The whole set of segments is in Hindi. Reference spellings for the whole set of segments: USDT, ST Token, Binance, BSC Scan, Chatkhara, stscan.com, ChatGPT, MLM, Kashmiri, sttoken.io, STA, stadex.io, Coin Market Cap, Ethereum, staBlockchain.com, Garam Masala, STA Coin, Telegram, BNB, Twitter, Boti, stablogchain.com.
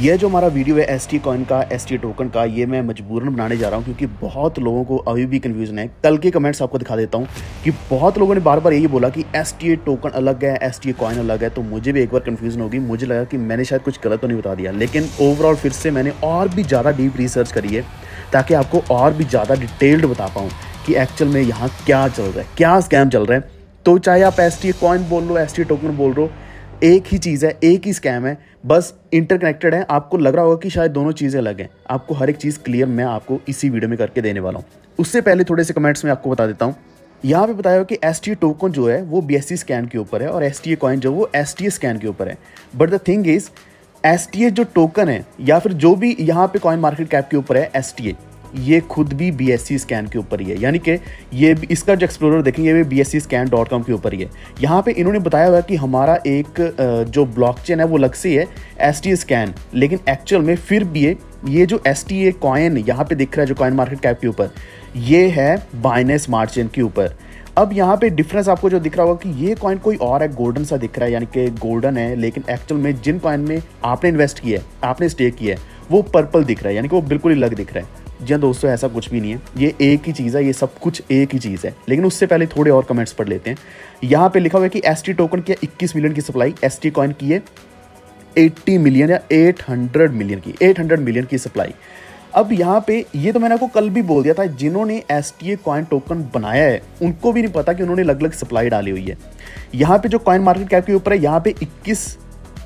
ये जो हमारा वीडियो है एसटी कॉइन का, एसटी टोकन का, ये मैं मजबूरन बनाने जा रहा हूँ क्योंकि बहुत लोगों को अभी भी कन्फ्यूजन है। कल के कमेंट्स आपको दिखा देता हूँ कि बहुत लोगों ने बार बार यही बोला कि एसटी टोकन अलग है, एसटी कॉइन अलग है। तो मुझे भी एक बार कन्फ्यूजन होगी, मुझे लगा कि मैंने शायद कुछ गलत तो नहीं बता दिया, लेकिन ओवरऑल फिर से मैंने और भी ज़्यादा डीप रिसर्च करी है ताकि आपको और भी ज़्यादा डिटेल्ड बता पाऊँ कि एक्चुअल में यहाँ क्या चल रहा है, क्या स्कैम चल रहा है। तो चाहे आप एसटी कॉइन बोल लो, एसटी टोकन बोल लो, एक ही चीज़ है, एक ही स्कैम है, बस इंटरकनेक्टेड है। आपको लग रहा होगा कि शायद दोनों चीज़ें अलग हैं, आपको हर एक चीज़ क्लियर मैं आपको इसी वीडियो में करके देने वाला हूँ। उससे पहले थोड़े से कमेंट्स में आपको बता देता हूँ, यहाँ पे बताया कि एसटी टोकन जो है वो बीएससी स्कैन के ऊपर है और एसटीए कॉइन जो वो एसटीए स्कैन के ऊपर है। But the thing is STA जो टोकन है या फिर जो भी यहाँ पे कॉइन मार्केट कैप के ऊपर है एसटीए, ये खुद भी बीएससी स्कैन के ऊपर ही है, यानी कि ये इसका जो एक्सप्लोरर देखेंगे ये भी stscan.com के ऊपर ही है। यहाँ पे इन्होंने बताया हुआ कि हमारा एक जो ब्लॉकचेन है वो अलग से है एसटीए स्कैन, लेकिन एक्चुअल में फिर भी ये जो एसटीए कॉइन यहाँ पे दिख रहा है जो कॉइन मार्केट कैप के ऊपर, ये है बाइनेंस स्मार्ट चेन के ऊपर। अब यहाँ पे डिफरेंस आपको जो दिख रहा होगा कि ये कॉइन कोई और है, गोल्डन सा दिख रहा है, यानी कि गोल्डन है, लेकिन एक्चुअल में जिन कॉइन में आपने इन्वेस्ट किया है, आपने स्टेक किया है, वो पर्पल दिख रहा है, यानी कि वो बिल्कुल ही अलग दिख रहा है। जी दोस्तों, ऐसा कुछ भी नहीं है, ये एक ही चीज़ है, ये सब कुछ एक ही चीज़ है। लेकिन उससे पहले थोड़े और कमेंट्स पढ़ लेते हैं। यहाँ पे लिखा हुआ है कि एसटी टोकन की 21 मिलियन की सप्लाई, एसटी कॉइन की है 80 मिलियन या 800 मिलियन की सप्लाई। अब यहाँ पे ये तो मैंने आपको कल भी बोल दिया था, जिन्होंने एसटीए कॉइन टोकन बनाया है उनको भी नहीं पता कि उन्होंने अलग अलग सप्लाई डाली हुई है। यहाँ पर जो कॉइन मार्केट कैप के ऊपर है यहाँ पर 21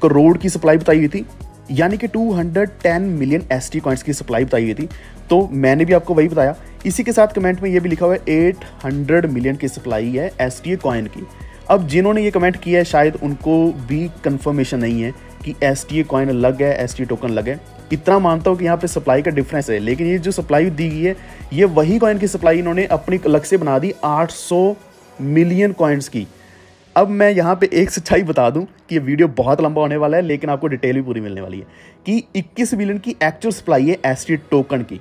करोड़ की सप्लाई बताई हुई थी, यानी कि 210 मिलियन एसटी कॉइन्स की सप्लाई बताई हुई थी, तो मैंने भी आपको वही बताया। इसी के साथ कमेंट में ये भी लिखा हुआ है 800 मिलियन की सप्लाई है एसटीए कॉइन की। अब जिन्होंने ये कमेंट किया है शायद उनको भी कंफर्मेशन नहीं है कि एसटीए कॉइन अलग है, एसटीए टोकन अलग है। इतना मानता हूँ कि यहाँ पे सप्लाई का डिफरेंस है, लेकिन ये जो सप्लाई दी गई है ये वही कॉइन की सप्लाई इन्होंने अपनी अलग से बना दी 800 मिलियन कॉइन्स की। अब मैं यहाँ पे एक सच्चाई बता दूं कि ये वीडियो बहुत लंबा होने वाला है, लेकिन आपको डिटेल भी पूरी मिलने वाली है कि 21 मिलियन की एक्चुअल सप्लाई है एसटी टोकन की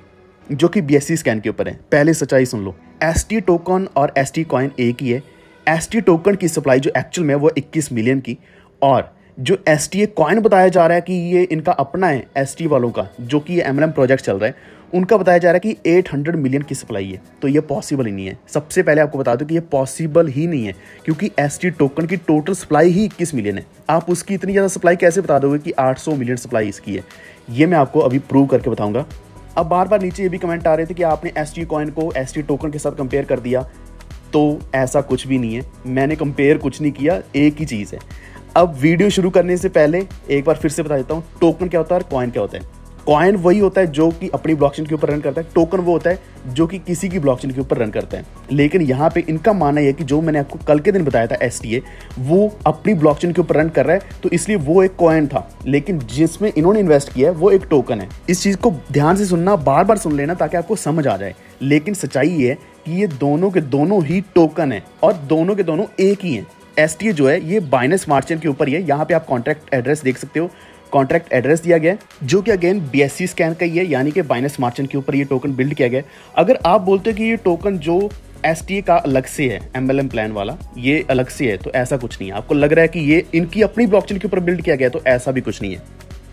जो कि बीएससी स्कैन के ऊपर है। पहले सच्चाई सुन लो, एसटी टोकन और एसटी कॉइन एक ही है। एसटी टोकन की सप्लाई जो एक्चुअल में वो 21 मिलियन की, और जो एसटीए कॉइन बताया जा रहा है कि ये इनका अपना है एसटी वालों का, जो कि ये एमएलएम प्रोजेक्ट चल रहा है, उनका बताया जा रहा है कि 800 मिलियन की सप्लाई है। तो ये पॉसिबल ही नहीं है। सबसे पहले आपको बता दूं कि ये पॉसिबल ही नहीं है क्योंकि एसटी टोकन की टोटल सप्लाई ही 21 मिलियन है। आप उसकी इतनी ज़्यादा सप्लाई कैसे बता दोगे कि 800 मिलियन सप्लाई इसकी है, ये मैं आपको अभी प्रूव करके बताऊँगा। अब बार बार नीचे ये भी कमेंट आ रहे थे कि आपने एसटी कॉइन को एसटी टोकन के साथ कंपेयर कर दिया, तो ऐसा कुछ भी नहीं है, मैंने कंपेयर कुछ नहीं किया, एक ही चीज़ है। अब वीडियो शुरू करने से पहले एक बार फिर से बता देता हूँ टोकन क्या होता है और कॉइन क्या होता है। कॉइन वही होता है जो कि अपनी ब्लॉकचेन के ऊपर रन करता है, टोकन वो होता है जो कि किसी की ब्लॉकचेन के ऊपर रन करता है। लेकिन यहाँ पे इनका मानना है कि जो मैंने आपको कल के दिन बताया था एसटीए, वो अपनी ब्लॉकचेन के ऊपर रन कर रहा है, तो इसलिए वो एक कॉइन था, लेकिन जिसमें इन्होंने इन्वेस्ट किया है वो एक टोकन है। इस चीज़ को ध्यान से सुनना, बार बार सुन लेना ताकि आपको समझ आ जाए। लेकिन सच्चाई ये है कि ये दोनों के दोनों ही टोकन है और दोनों के दोनों एक ही हैं। एसटीए जो है ये बाइनेंस स्मार्ट चेन के ऊपर ही है। यहाँ पे आप कॉन्ट्रैक्ट एड्रेस देख सकते हो, कॉन्ट्रैक्ट एड्रेस दिया गया है जो कि अगेन बीएससी स्कैन का ही है, यानी कि बाइनेंस स्मार्ट चेन के ऊपर ये टोकन बिल्ड किया गया है। अगर आप बोलते हो कि ये टोकन जो एसटीए का अलग से है, एमएलएम प्लान वाला, ये अलग से है, तो ऐसा कुछ नहीं है। आपको लग रहा है कि ये इनकी अपनी ब्लॉकचेन के ऊपर बिल्ड किया गया है, तो ऐसा भी कुछ नहीं है।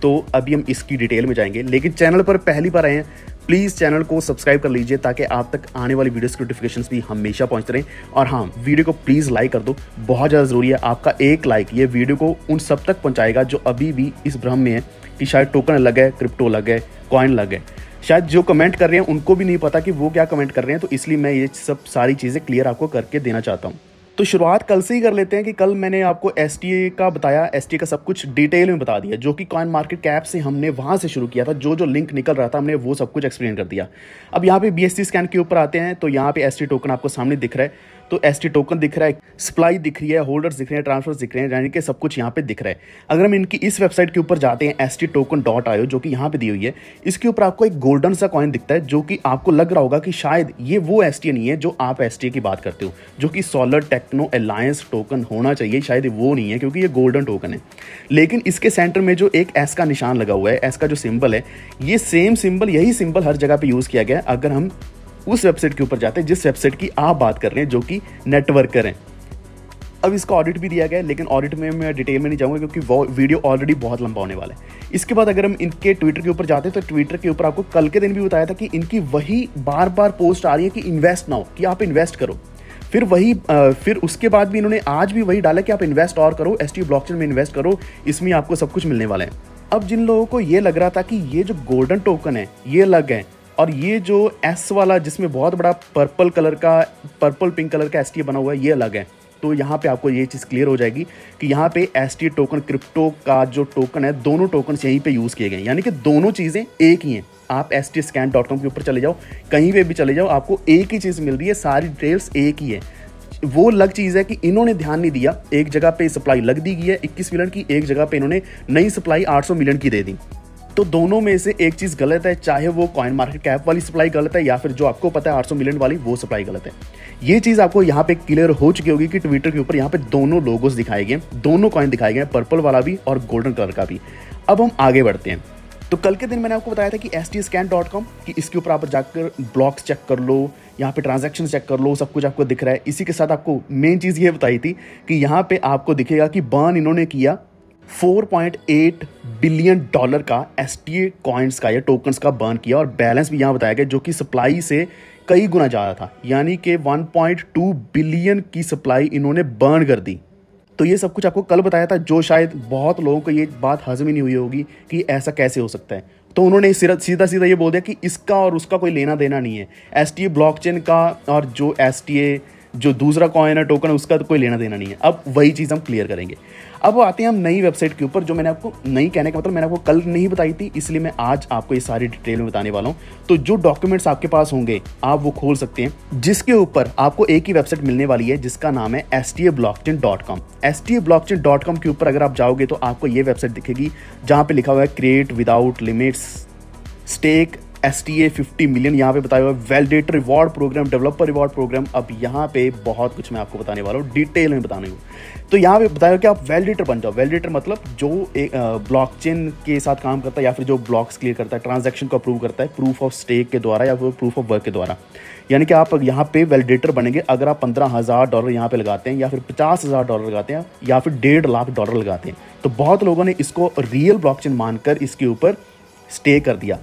तो अभी हम इसकी डिटेल में जाएंगे, लेकिन चैनल पर पहली बार आए हैं प्लीज़ चैनल को सब्सक्राइब कर लीजिए ताकि आप तक आने वाली वीडियोस की नोटिफिकेशंस भी हमेशा पहुंचते रहें। और हाँ, वीडियो को प्लीज़ लाइक कर दो, बहुत ज़्यादा ज़रूरी है। आपका एक लाइक ये वीडियो को उन सब तक पहुंचाएगा जो अभी भी इस भ्रम में है कि शायद टोकन अलग है, क्रिप्टो अलग है, कॉइन अलग है। शायद जो कमेंट कर रहे हैं उनको भी नहीं पता कि वो क्या कमेंट कर रहे हैं, तो इसलिए मैं ये सब सारी चीज़ें क्लियर आपको करके देना चाहता हूँ। तो शुरुआत कल से ही कर लेते हैं कि कल मैंने आपको एसटीए का बताया, एसटीए का सब कुछ डिटेल में बता दिया, जो कि कॉइन मार्केट कैप से हमने वहाँ से शुरू किया था, जो जो लिंक निकल रहा था हमने वो सब कुछ एक्सप्लेन कर दिया। अब यहाँ पे बीएससी स्कैन के ऊपर आते हैं, तो यहाँ पे एसटी टोकन आपको सामने दिख रहा है, तो एसटी टोकन दिख रहा है, सप्लाई दिख रही है, होल्डर्स दिख रहे हैं, ट्रांसफर्स दिख रहे हैं, यानी कि सब कुछ यहाँ पे दिख रहा है। अगर हम इनकी इस वेबसाइट के ऊपर जाते हैं sttoken.io जो कि यहाँ पे दी हुई है, इसके ऊपर आपको एक गोल्डन सा कॉइन दिखता है जो कि आपको लग रहा होगा कि शायद ये वो एसटीए नहीं है जो आप एसटीए की बात करते हो, जो कि सोलर टेक्नो अलायंस टोकन होना चाहिए, शायद वो नहीं है क्योंकि ये गोल्डन टोकन है। लेकिन इसके सेंटर में जो एक एस का निशान लगा हुआ है, एस का जो सिंबल है, ये सेम सिंबल, यही सिंबल हर जगह पर यूज़ किया गया है। अगर हम उस वेबसाइट के ऊपर जाते हैं जिस वेबसाइट की आप बात कर रहे हैं जो कि नेटवर्कर हैं, अब इसका ऑडिट भी दिया गया है, लेकिन ऑडिट में मैं डिटेल में नहीं जाऊँगा क्योंकि वो वीडियो ऑलरेडी बहुत लंबा होने वाला है। इसके बाद अगर हम इनके ट्विटर के ऊपर जाते हैं तो ट्विटर के ऊपर आपको कल के दिन भी बताया था कि इनकी वही बार बार पोस्ट आ रही है कि इन्वेस्ट ना हो, कि आप इन्वेस्ट करो। फिर उसके बाद भी इन्होंने आज भी वही डाला कि आप इन्वेस्ट और करो, एसटी ब्लॉकचेन में इन्वेस्ट करो, इसमें आपको सब कुछ मिलने वाला है। अब जिन लोगों को ये लग रहा था कि ये जो गोल्डन टोकन है ये अलग है और ये जो एस वाला जिसमें बहुत बड़ा पर्पल पिंक कलर का एसटी बना हुआ है ये अलग है, तो यहाँ पे आपको ये चीज़ क्लियर हो जाएगी कि यहाँ पे एसटी टोकन क्रिप्टो का जो टोकन है दोनों टोकन यहीं पे यूज़ किए गए हैं, यानी कि दोनों चीज़ें एक ही हैं। आप stscan.com के ऊपर चले जाओ, कहीं पे भी चले जाओ, आपको एक ही चीज़ मिल रही है, सारी डिटेल्स एक ही है। वो अलग चीज़ है कि इन्होंने ध्यान नहीं दिया, एक जगह पे सप्लाई लग दी गई है 21 मिलियन की, एक जगह पे इन्होंने नई सप्लाई 800 मिलियन की दे दी। तो दोनों में से एक चीज़ गलत है, चाहे वो कॉइन मार्केट कैप वाली सप्लाई गलत है या फिर जो आपको पता है 800 मिलियन वाली वो सप्लाई गलत है। ये चीज़ आपको यहाँ पे क्लियर हो चुकी होगी कि ट्विटर के ऊपर यहाँ पे दोनों लोगोस दिखाए गए, दोनों कॉइन दिखाए गए, पर्पल वाला भी और गोल्डन कलर का भी। अब हम आगे बढ़ते हैं तो कल के दिन मैंने आपको बताया था कि stscan.com कि इसके ऊपर आप जाकर ब्लॉक्स चेक कर लो, यहाँ पे ट्रांजैक्शन चेक कर लो, सब कुछ आपको दिख रहा है। इसी के साथ आपको मेन चीज़ ये बताई थी कि यहाँ पे आपको दिखेगा कि बर्न इन्होंने किया 4.8 बिलियन डॉलर का STA कॉइन्स का या टोकन्स का बर्न किया और बैलेंस भी यहाँ बताया गया जो कि सप्लाई से कई गुना ज़्यादा था, यानी कि 1.2 बिलियन की सप्लाई इन्होंने बर्न कर दी। तो ये सब कुछ आपको कल बताया था, जो शायद बहुत लोगों को ये बात हजम ही नहीं हुई होगी कि ऐसा कैसे हो सकता है। तो उन्होंने सीधा सीधा ये बोल दिया कि इसका और उसका कोई लेना देना नहीं है, STA ब्लॉकचेन का और जो STA जो दूसरा कॉइन है टोकन है उसका तो कोई लेना देना नहीं है। अब वही चीज़ हम क्लियर करेंगे। अब आते हैं हम नई वेबसाइट के ऊपर, जो मैंने आपको नई कहने का मतलब मैंने आपको कल नहीं बताई थी, इसलिए मैं आज आपको ये सारी डिटेल में बताने वाला हूँ। तो जो डॉक्यूमेंट्स आपके पास होंगे आप वो खोल सकते हैं, जिसके ऊपर आपको एक ही वेबसाइट मिलने वाली है जिसका नाम है stablogchain.com। stablogchain.com के ऊपर अगर आप जाओगे तो आपको ये वेबसाइट दिखेगी जहाँ पर लिखा हुआ है create without limits, stake STA 50 million यहाँ पे बताया हुआ है, validator reward programme, developer reward programme. अब यहाँ पे बहुत कुछ मैं आपको बताने वाला हूँ, डिटेल में बताने हूँ। तो यहाँ पे बताया कि आप वैलिडेटर बन जाओ। वैलिडेटर मतलब जो एक ब्लॉकचेन के साथ काम करता है या फिर जो ब्लॉक्स क्लियर करता है, ट्रांजैक्शन को अप्रूव करता है, प्रूफ ऑफ स्टेक के द्वारा या फिर प्रूफ ऑफ वर्क के द्वारा। यानी कि आप यहाँ पे वैलिडेटर बनेंगे अगर आप $15,000 यहाँ पे लगाते हैं या फिर $50,000 लगाते हैं या फिर $1,50,000 लगाते हैं। तो बहुत लोगों ने इसको रियल ब्लॉकचेन मानकर इसके ऊपर स्टे कर दिया।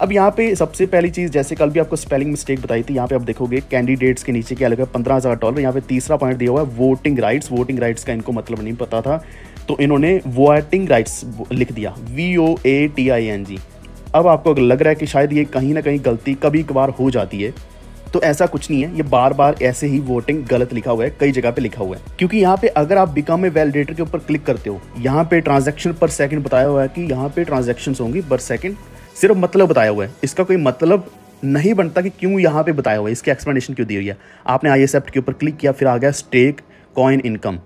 अब यहाँ पे सबसे पहली चीज़, जैसे कल भी आपको स्पेलिंग मिस्टेक बताई थी, यहाँ पे आप देखोगे कैंडिडेट्स के नीचे क्या लगा है $15,000, यहाँ पे तीसरा पॉइंट दिया हुआ है वोटिंग राइट्स। वोटिंग राइट्स का इनको मतलब नहीं पता था तो इन्होंने वोटिंग राइट्स लिख दिया VOATING। अब आपको लग रहा है कि शायद ये कहीं ना कहीं गलती कभी कभार हो जाती है, तो ऐसा कुछ नहीं है, ये बार बार ऐसे ही वोटिंग गलत लिखा हुआ है, कई जगह पे लिखा हुआ है। क्योंकि यहाँ पे अगर आप बिकम ए वैलिडेटर के ऊपर क्लिक करते हो, यहाँ पे ट्रांजैक्शन पर सेकंड बताया हुआ है कि यहाँ पे ट्रांजैक्शंस होंगी पर सेकंड, सिर्फ मतलब बताया हुआ है, इसका कोई मतलब नहीं बनता कि क्यों यहाँ पे बताया हुआ है, इसकी एक्सप्लेनेशन क्यों दी हुई है। आपने आई एक्सेप्ट के ऊपर क्लिक किया, फिर आ गया स्टेक कॉइन इनकम।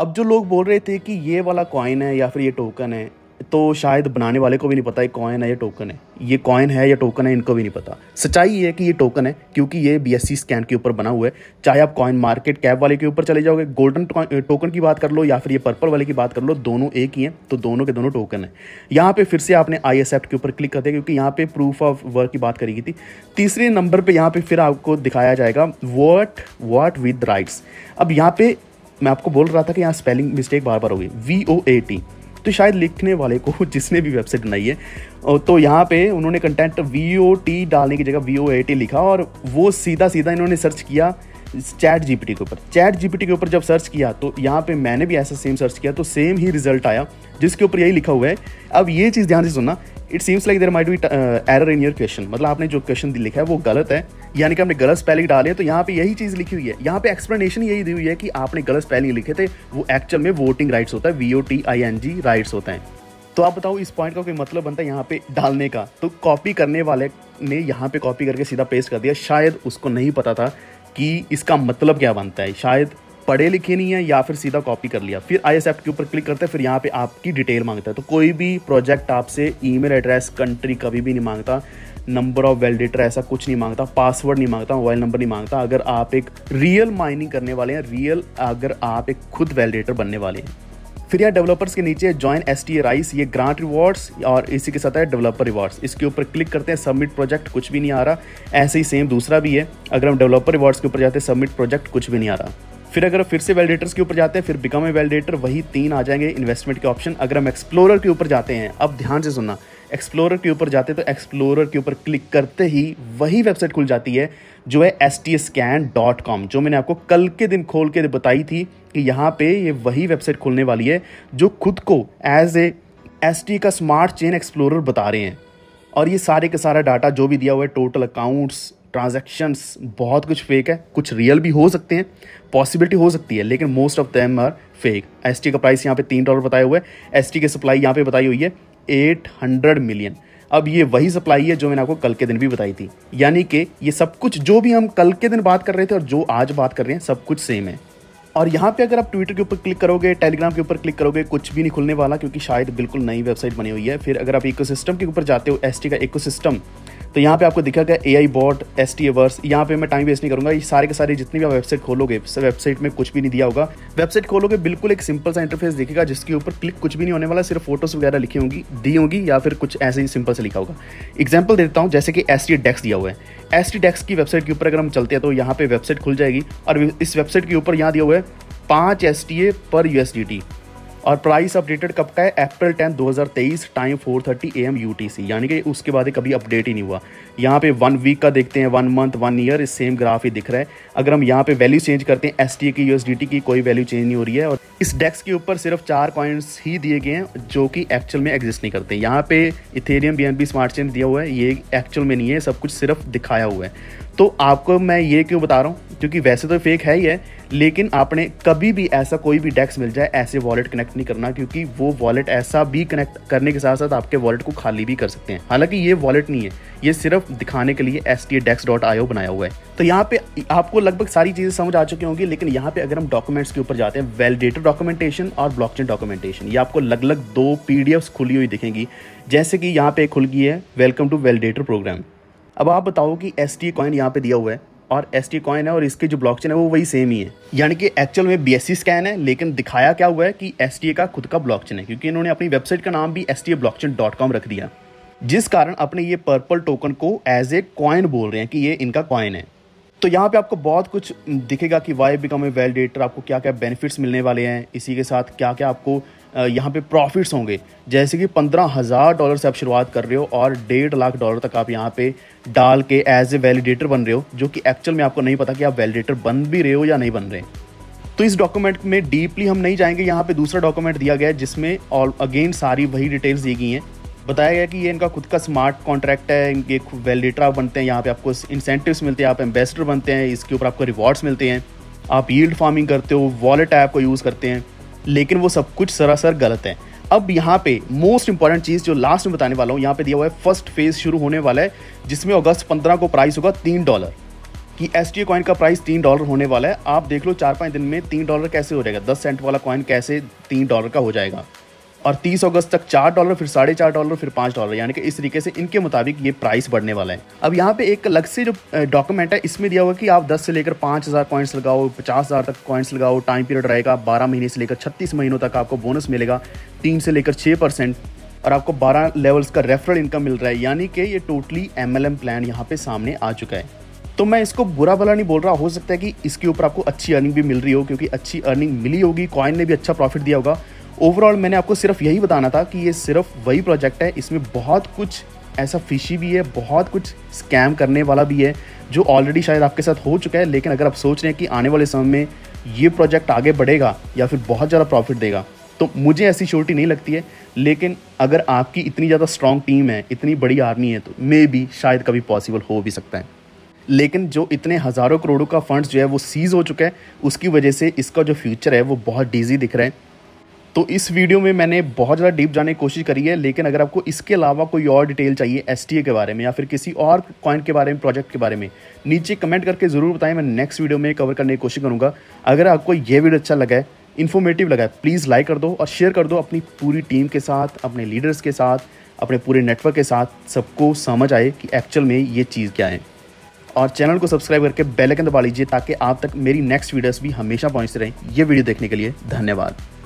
अब जो लोग बोल रहे थे कि ये वाला कॉइन है या फिर ये टोकन है, तो शायद बनाने वाले को भी नहीं पता है कॉइन है या टोकन है, ये कॉइन है या टोकन है इनको भी नहीं पता। सच्चाई ये है कि ये टोकन है क्योंकि ये BSC स्कैन के ऊपर बना हुआ है। चाहे आप कॉइन मार्केट कैप वाले के ऊपर चले जाओगे, गोल्डन टोकन की बात कर लो या फिर ये पर्पल वाले की बात कर लो, दोनों एक ही हैं, तो दोनों के दोनों टोकन है। यहाँ पे फिर से आपने आई एक्सेप्ट के ऊपर क्लिक कर दिया क्योंकि यहाँ पे प्रूफ ऑफ वर्क की बात करी गई थी। तीसरे नंबर पर यहाँ पे फिर आपको दिखाया जाएगा वॉट विद राइट्स। अब यहाँ पे मैं आपको बोल रहा था कि यहाँ स्पेलिंग मिस्टेक बार बार होगी VOAT, तो शायद लिखने वाले को जिसने भी वेबसाइट बनाई है तो यहाँ पे उन्होंने कंटेंट VOT डालने की जगह VOAT लिखा और वो सीधा सीधा इन्होंने सर्च किया ChatGPT के ऊपर। ChatGPT के ऊपर जब सर्च किया तो यहाँ पे मैंने भी ऐसा सेम सर्च किया तो सेम ही रिजल्ट आया जिसके ऊपर यही लिखा हुआ है। अब ये चीज़ ध्यान से सुनना, it seems like there might be error in your question, मतलब आपने जो क्वेश्चन लिखा है वो गलत है, यानी कि आपने गलत स्पेलिंग डाली है। तो यहाँ पे यही चीज़ लिखी हुई है, यहाँ पे एक्सप्लेनेशन यही दी हुई है कि आपने गलत स्पेलिंग लिखे थे, वो एक्चुअल में वोटिंग राइट्स होता है, VOTING राइट्स होता है। तो आप बताओ इस पॉइंट का कोई मतलब बनता है यहाँ पे डालने का? तो कॉपी करने वाले ने यहाँ पे कॉपी करके सीधा पेस्ट कर दिया, शायद उसको नहीं पता था कि इसका मतलब क्या बनता है, शायद पढ़े लिखे नहीं है या फिर सीधा कॉपी कर लिया। फिर आई एक्सेप्ट के ऊपर क्लिक करते हैं, फिर यहाँ पे आपकी डिटेल मांगता है। तो कोई भी प्रोजेक्ट आपसे ईमेल एड्रेस, कंट्री कभी भी नहीं मांगता, नंबर ऑफ वैलिडेटर ऐसा कुछ नहीं मांगता, पासवर्ड नहीं मांगता, मोबाइल नंबर नहीं मांगता। अगर आप एक रियल माइनिंग करने वाले हैं, रियल अगर आप एक खुद वैलिडेटर बनने वाले हैं। फिर यहाँ डेवलपर्स के नीचे जॉइन STA राइस, ये ग्रांट रिवॉर्ड्स और इसी के साथ है डेवलपर रिवॉर्ड्स, इसके ऊपर क्लिक करते हैं, सबमिट प्रोजेक्ट, कुछ भी नहीं आ रहा। ऐसे ही सेम दूसरा भी है, अगर हम डेवलपर रिवॉर्ड्स के ऊपर जाते हैं सबमिट प्रोजेक्ट, कुछ भी नहीं आ रहा। फिर अगर फिर से वैलिडेटर्स के ऊपर जाते हैं, फिर बिकम ए वैलिडेटर, वही तीन आ जाएंगे इन्वेस्टमेंट के ऑप्शन। अगर हम एक्सप्लोरर के ऊपर जाते हैं, अब ध्यान से सुनना, एक्सप्लोरर के ऊपर जाते हैं तो एक्सप्लोरर के ऊपर क्लिक करते ही वही वेबसाइट खुल जाती है जो है stscan.com, जो मैंने आपको कल के दिन खोल के बताई थी कि यहाँ पे ये वही वेबसाइट खुलने वाली है जो खुद को एज ए STA का स्मार्ट चेन एक्सप्लोरर बता रहे हैं। और ये सारे का सारा डाटा जो भी दिया हुआ है, टोटल अकाउंट्स, ट्रांजैक्शंस, बहुत कुछ फेक है, कुछ रियल भी हो सकते हैं, पॉसिबिलिटी हो सकती है, लेकिन most of them are fake. STA का प्राइस यहाँ पे $3 बताया हुआ है, STA की सप्लाई यहाँ पे बताई हुई है 800 मिलियन। अब ये वही सप्लाई है जो मैंने आपको कल के दिन भी बताई थी, यानी कि ये सब कुछ जो भी हम कल के दिन बात कर रहे थे और जो आज बात कर रहे हैं सब कुछ सेम है। और यहाँ पे अगर आप ट्विटर के ऊपर क्लिक करोगे, टेलीग्राम के ऊपर क्लिक करोगे, कुछ भी नहीं खुलने वाला, क्योंकि शायद बिल्कुल नई वेबसाइट बनी हुई है। फिर अगर आप इकोसिस्टम के ऊपर जाते हो, STA का इकोसिस्टम, तो यहाँ पे आपको दिखेगा AI बॉट, STA वर्स। यहाँ पे मैं टाइम वेस्ट नहीं करूँगा, ये सारे के सारे जितनी भी आप वेबसाइट खोलोगे, वेबसाइट में कुछ भी नहीं दिया होगा। वेबसाइट खोलोगे बिल्कुल एक सिंपल सा इंटरफेस दिखेगा जिसके ऊपर क्लिक कुछ भी नहीं होने वाला, सिर्फ फोटोस वगैरह लिखी होंगी, दी होंगी, या फिर कुछ ऐसे ही सिंपल से लिखा होगा। एग्जाम्पल देता हूँ, जैसे कि stadex दिया हुआ है। stadex की वेबसाइट के ऊपर अगर हम चलते हैं तो यहाँ पे वेबसाइट खुल जाएगी, और इस वेबसाइट के ऊपर यहाँ दिया हुआ है 5 STA/USDT, और प्राइस अपडेटेड कब का है, अप्रैल 10, 2023, टाइम 4:30 AM UTC, यानी कि उसके बाद कभी अपडेट ही नहीं हुआ। यहाँ पे 1 वीक का देखते हैं, 1 मंथ, 1 ईयर, इस सेम ग्राफ ही दिख रहा है। अगर हम यहाँ पे वैल्यू चेंज करते हैं, STA की USDT की कोई वैल्यू चेंज नहीं हो रही है, और इस डेक्स के ऊपर सिर्फ 4 कॉइन्स ही दिए गए हैं जो कि एक्चुअल में एग्जिस्ट नहीं करते। यहाँ पे इथेरियम BNB स्मार्ट चेन दिया हुआ है, ये एक्चुअल में नहीं है, सब कुछ सिर्फ दिखाया हुआ है। तो आपको मैं ये क्यों बता रहा हूँ, क्योंकि वैसे तो फेक है ही है, लेकिन आपने कभी भी ऐसा कोई भी डेक्स मिल जाए ऐसे वॉलेट कनेक्ट नहीं करना, क्योंकि वो वॉलेट ऐसा भी कनेक्ट करने के साथ साथ आपके वॉलेट को खाली भी कर सकते हैं। हालांकि ये वॉलेट नहीं है, ये सिर्फ दिखाने के लिए stadex.io बनाया हुआ है। तो यहाँ पे आपको लगभग सारी चीज़ें समझ आ चुकी होंगी, लेकिन यहाँ पे अगर हम डॉक्यूमेंट्स के ऊपर जाते हैं, वैलिडेटर डॉक्यूमेंटेशन और ब्लॉकचेन डॉक्यूमेंटेशन, ये आपको अलग अलग 2 PDFs खुली हुई दिखेंगी। जैसे कि यहाँ पे खुल गई है वेलकम टू वैलिडेटर प्रोग्राम। अब आप बताओ कि STA कॉइन यहाँ पे दिया हुआ है, और STA कॉइन है और इसके जो ब्लॉकचेन है वो वही सेम ही है, यानी कि एक्चुअल में BSC स्कैन है, लेकिन दिखाया क्या हुआ है कि STA का खुद का ब्लॉकचेन है, क्योंकि इन्होंने अपनी वेबसाइट का नाम भी staBlockchain.com रख दिया, जिस कारण अपने ये पर्पल टोकन को एज ए कॉइन बोल रहे हैं कि ये इनका कॉइन है। तो यहाँ पे आपको बहुत कुछ दिखेगा कि वाई बिकम ए वैलिडेटर, आपको क्या क्या बेनिफिट्स मिलने वाले हैं, इसी के साथ क्या क्या आपको यहाँ पे प्रॉफिट्स होंगे। जैसे कि $15,000 से आप शुरुआत कर रहे हो और $1.5 लाख तक आप यहाँ पे डाल के एज ए वैलिडेटर बन रहे हो, जो कि एक्चुअल में आपको नहीं पता कि आप वैलिडेटर बन भी रहे हो या नहीं बन रहे। तो इस डॉक्यूमेंट में डीपली हम नहीं जाएंगे। यहाँ पे दूसरा डॉक्यूमेंट दिया गया है जिसमें और अगेन सारी वही डिटेल्स दी गई हैं। बताया गया कि ये इनका खुद का स्मार्ट कॉन्ट्रैक्ट है, ये वैलिडेटर आप बनते हैं, यहाँ पे आपको इंसेंटिव्स मिलते हैं, आप एम्बेसडर बनते हैं, इसके ऊपर आपको रिवॉर्ड्स मिलते हैं, आप यील्ड फार्मिंग करते हो, वॉलेट ऐप को यूज़ करते हैं, लेकिन वो सब कुछ सरासर गलत है। अब यहाँ पे मोस्ट इंपॉर्टेंट चीज़ जो लास्ट में बताने वाला हूँ, यहाँ पे दिया हुआ है फर्स्ट फेज़ शुरू होने वाला है, जिसमें अगस्त 15 को प्राइस होगा $3 कि STA कॉइन का प्राइस $3 होने वाला है। आप देख लो 4-5 दिन में $3 कैसे हो जाएगा, 10 सेंट वाला कॉइन कैसे $3 का हो जाएगा, और 30 अगस्त तक $4, फिर $4.5, फिर $5, यानी कि इस तरीके से इनके मुताबिक ये प्राइस बढ़ने वाला है। अब यहाँ पे एक अलग से जो डॉक्यूमेंट है इसमें दिया हुआ कि आप 10 से लेकर 5,000 कॉइन्स लगाओ, 50,000 तक कॉइन्स लगाओ, टाइम पीरियड रहेगा 12 महीने से लेकर 36 महीनों तक, आपको बोनस मिलेगा 3 से लेकर 6%, और आपको 12 लेवल्स का रेफरल इनकम मिल रहा है, यानी कि ये टोटली MLM प्लान यहाँ पे सामने आ चुका है। तो मैं इसको बुरा भला नहीं बोल रहा, हो सकता है कि इसके ऊपर आपको अच्छी अर्निंग भी मिल रही हो, क्योंकि अच्छी अर्निंग मिली होगी, कॉइन ने भी अच्छा प्रॉफिट दिया होगा। ओवरऑल मैंने आपको सिर्फ यही बताना था कि ये सिर्फ वही प्रोजेक्ट है, इसमें बहुत कुछ ऐसा फिशी भी है, बहुत कुछ स्कैम करने वाला भी है जो ऑलरेडी शायद आपके साथ हो चुका है। लेकिन अगर आप सोच रहे हैं कि आने वाले समय में ये प्रोजेक्ट आगे बढ़ेगा या फिर बहुत ज़्यादा प्रॉफिट देगा, तो मुझे ऐसी श्योरिटी नहीं लगती है, लेकिन अगर आपकी इतनी ज़्यादा स्ट्रॉन्ग टीम है, इतनी बड़ी आर्मी है, तो मे बी शायद कभी पॉसिबल हो भी सकता है। लेकिन जो इतने हज़ारों करोड़ों का फंड्स जो है वो सीज़ हो चुका है, उसकी वजह से इसका जो फ्यूचर है वो बहुत डिजी दिख रहा है। तो इस वीडियो में मैंने बहुत ज़्यादा डीप जाने की कोशिश करी है, लेकिन अगर आपको इसके अलावा कोई और डिटेल चाहिए STA के बारे में या फिर किसी और कॉइन के बारे में, प्रोजेक्ट के बारे में, नीचे कमेंट करके ज़रूर बताएं। मैं नेक्स्ट वीडियो में कवर करने की कोशिश करूँगा। अगर आपको ये वीडियो अच्छा लगा है, इन्फॉर्मेटिव लगा है, प्लीज़ लाइक कर दो और शेयर कर दो अपनी पूरी टीम के साथ, अपने लीडर्स के साथ, अपने पूरे नेटवर्क के साथ, सबको समझ आए कि एक्चुअल में ये चीज़ क्या है। और चैनल को सब्सक्राइब करके बेल आइकन दबा लीजिए ताकि आप तक मेरी नेक्स्ट वीडियोज़ भी हमेशा पहुँचते रहें। ये वीडियो देखने के लिए धन्यवाद।